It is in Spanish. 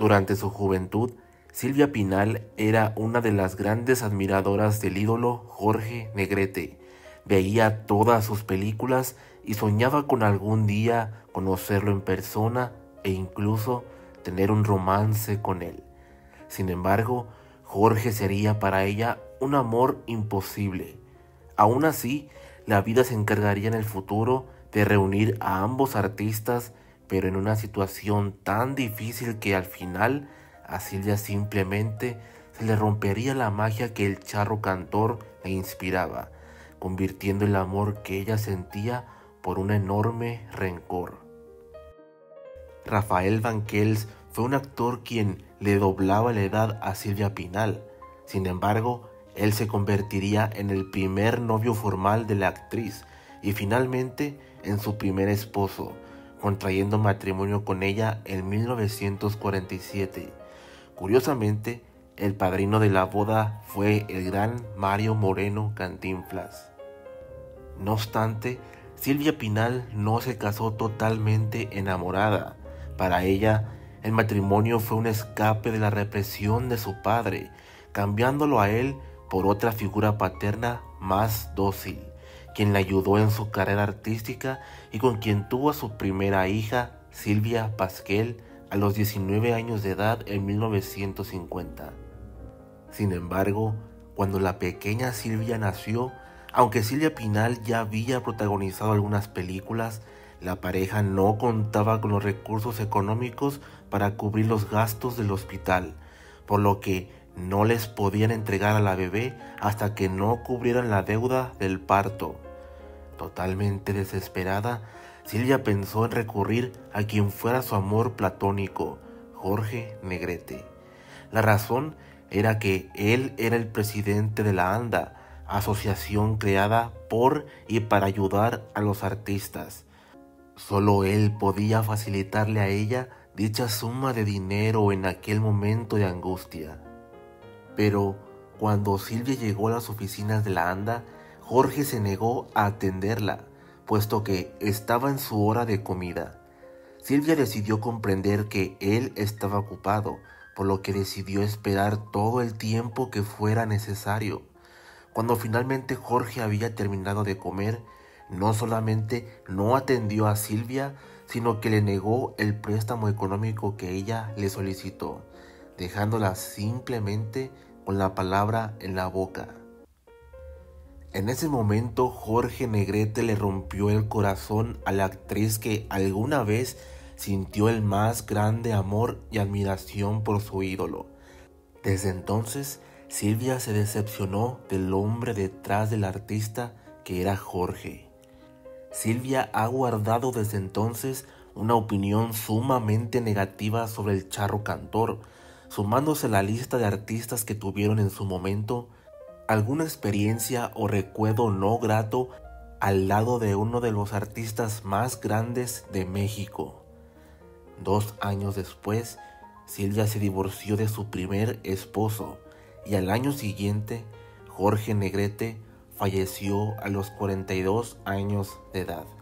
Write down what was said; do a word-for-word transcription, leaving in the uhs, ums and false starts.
Durante su juventud, Silvia Pinal era una de las grandes admiradoras del ídolo Jorge Negrete. Veía todas sus películas y soñaba con algún día conocerlo en persona e incluso tener un romance con él. Sin embargo, Jorge sería para ella un amor imposible. Aún así, la vida se encargaría en el futuro de reunir a ambos artistas, pero en una situación tan difícil que al final a Silvia simplemente se le rompería la magia que el charro cantor le inspiraba, convirtiendo el amor que ella sentía por un enorme rencor. Rafael Vanquels fue un actor quien le doblaba la edad a Silvia Pinal. Sin embargo, él se convertiría en el primer novio formal de la actriz y finalmente en su primer esposo, contrayendo matrimonio con ella en mil novecientos cuarenta y siete. Curiosamente, el padrino de la boda fue el gran Mario Moreno Cantinflas. No obstante, Silvia Pinal no se casó totalmente enamorada. Para ella, el matrimonio fue un escape de la represión de su padre, cambiándolo a él por otra figura paterna más dócil, quien la ayudó en su carrera artística y con quien tuvo a su primera hija, Silvia Pasquel, a los diecinueve años de edad en mil novecientos cincuenta. Sin embargo, cuando la pequeña Silvia nació, aunque Silvia Pinal ya había protagonizado algunas películas, la pareja no contaba con los recursos económicos para cubrir los gastos del hospital, por lo que no les podían entregar a la bebé hasta que no cubrieran la deuda del parto. Totalmente desesperada, Silvia pensó en recurrir a quien fuera su amor platónico, Jorge Negrete. La razón era que él era el presidente de la ANDA, asociación creada por y para ayudar a los artistas. Solo él podía facilitarle a ella dicha suma de dinero en aquel momento de angustia. Pero cuando Silvia llegó a las oficinas de la ANDA, Jorge se negó a atenderla, puesto que estaba en su hora de comida. Silvia decidió comprender que él estaba ocupado, por lo que decidió esperar todo el tiempo que fuera necesario. Cuando finalmente Jorge había terminado de comer, no solamente no atendió a Silvia, sino que le negó el préstamo económico que ella le solicitó, dejándola simplemente con la palabra en la boca. En ese momento, Jorge Negrete le rompió el corazón a la actriz que alguna vez sintió el más grande amor y admiración por su ídolo. Desde entonces, Silvia se decepcionó del hombre detrás del artista, que era Jorge. Silvia ha guardado desde entonces una opinión sumamente negativa sobre el charro cantor, sumándose a la lista de artistas que tuvieron en su momento alguna experiencia o recuerdo no grato al lado de uno de los artistas más grandes de México. Dos años después, Silvia se divorció de su primer esposo y al año siguiente, Jorge Negrete falleció a los cuarenta y dos años de edad.